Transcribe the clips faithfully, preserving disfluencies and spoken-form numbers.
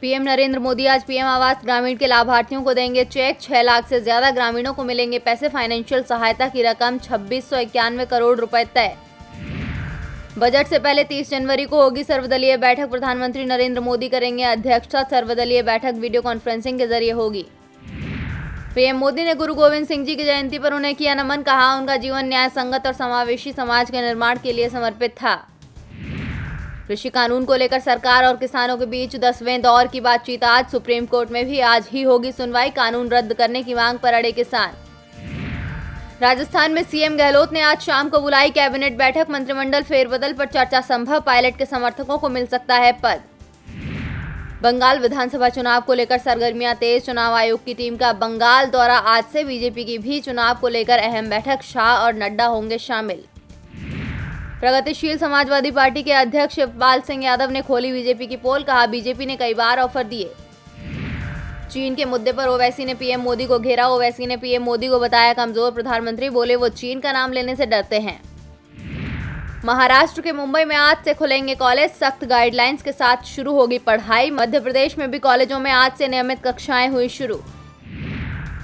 PM Narendra Modi आज PM आवास ग्रामीण के लाभार्थियों को देंगे चेक। छह लाख से ज्यादा ग्रामीणों को मिलेंगे पैसे। फाइनेंशियल सहायता की रकम छब्बीस सौ इक्यानवे करोड़ रुपए तय। बजट से पहले तीस जनवरी को होगी सर्वदलीय बैठक। प्रधानमंत्री नरेंद्र मोदी करेंगे अध्यक्षता। सर्वदलीय बैठक वीडियो कॉन्फ्रेंसिंग के जरिए होगी। पीएम मोदी ने गुरु गोविंद सिंह जी की जयंती पर उन्हें किया नमन। कहा उनका जीवन न्याय संगत और समावेशी समाज के निर्माण के लिए समर्पित था। कृषि कानून को लेकर सरकार और किसानों के बीच दसवें दौर की बातचीत आज। सुप्रीम कोर्ट में भी आज ही होगी सुनवाई। कानून रद्द करने की मांग पर अड़े किसान। राजस्थान में सीएम गहलोत ने आज शाम को बुलाई कैबिनेट बैठक। मंत्रिमंडल फेरबदल पर चर्चा संभव। पायलट के समर्थकों को मिल सकता है पद। बंगाल विधानसभा चुनाव को लेकर सरगर्मियां तेज। चुनाव आयोग की टीम का बंगाल दौरा आज से। बीजेपी की भी चुनाव को लेकर अहम बैठक। शाह और नड्डा होंगे शामिल। प्रगतिशील समाजवादी पार्टी के अध्यक्ष बाल सिंह यादव ने खोली बीजेपी की पोल। कहा बीजेपी ने कई बार ऑफर दिए। चीन के मुद्दे पर ओवैसी ने पीएम मोदी को घेरा। ओवैसी ने पीएम मोदी को बताया कमजोर। प्रधानमंत्री बोले वो चीन का नाम लेने से डरते हैं। महाराष्ट्र के मुंबई में आज से खुलेंगे कॉलेज। सख्त गाइडलाइंस के साथ शुरू होगी पढ़ाई। मध्य प्रदेश में भी कॉलेजों में आज से नियमित कक्षाएं हुई शुरू।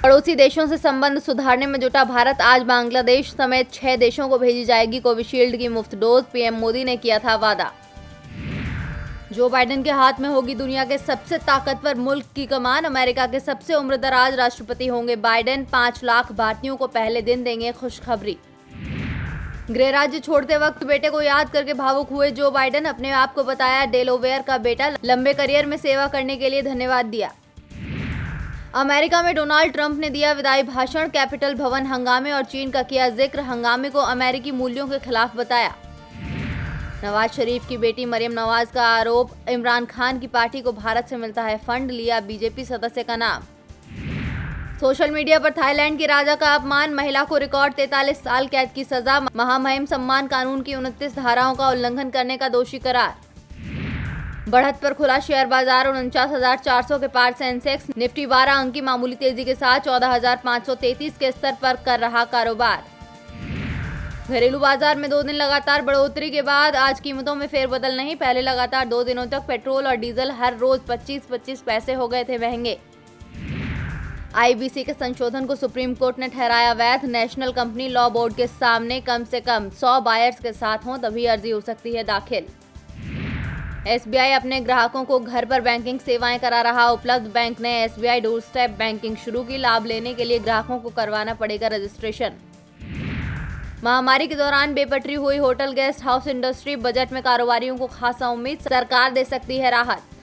पड़ोसी देशों से संबंध सुधारने में जुटा भारत। आज बांग्लादेश समेत छह देशों को भेजी जाएगी कोविशील्ड की मुफ्त डोज। पीएम मोदी ने किया था वादा। जो बाइडन के हाथ में होगी दुनिया के सबसे ताकतवर मुल्क की कमान। अमेरिका के सबसे उम्रदराज राष्ट्रपति होंगे बाइडन। पांच लाख भारतीयों को पहले दिन देंगे खुशखबरी। गृह राज्य छोड़ते वक्त बेटे को याद करके भावुक हुए जो बाइडन। अपने आप को बताया डेलोवेयर का बेटा। लंबे करियर में सेवा करने के लिए धन्यवाद दिया। अमेरिका में डोनाल्ड ट्रंप ने दिया विदाई भाषण। कैपिटल भवन हंगामे और चीन का किया जिक्र। हंगामे को अमेरिकी मूल्यों के खिलाफ बताया। नवाज शरीफ की बेटी मरियम नवाज का आरोप। इमरान खान की पार्टी को भारत से मिलता है फंड। लिया बीजेपी सदस्य का नाम। सोशल मीडिया पर थाईलैंड के राजा का अपमान। महिला को रिकॉर्ड तैंतालीस साल कैद की सजा। महामहिम सम्मान कानून की उनतीस धाराओं का उल्लंघन करने का दोषी करार। बढ़त पर खुला शेयर बाजार। उनचास हजार चार सौ के पार सेंसेक्स। निफ्टी बारह अंक की मामूली तेजी के साथ चौदह हजार पाँच सौ तैंतीस के स्तर पर कर रहा कारोबार। घरेलू बाजार में दो दिन लगातार बढ़ोतरी के बाद आज कीमतों में फेरबदल नहीं। पहले लगातार दो दिनों तक पेट्रोल और डीजल हर रोज पच्चीस पच्चीस पैसे हो गए थे महंगे। आईबीसी के संशोधन को सुप्रीम कोर्ट ने ठहराया वैध। नेशनल कंपनी लॉ बोर्ड के सामने कम से कम सौ बायर्स के साथ हों तभी अर्जी हो सकती है दाखिल। एस बी आई अपने ग्राहकों को घर पर बैंकिंग सेवाएं करा रहा उपलब्ध। बैंक ने S B I door step banking शुरू की। लाभ लेने के लिए ग्राहकों को करवाना पड़ेगा रजिस्ट्रेशन। महामारी के दौरान बेपटरी हुई hotel guest house industry. Budget में कारोबारियों को खासा उम्मीद। सरकार दे सकती है राहत।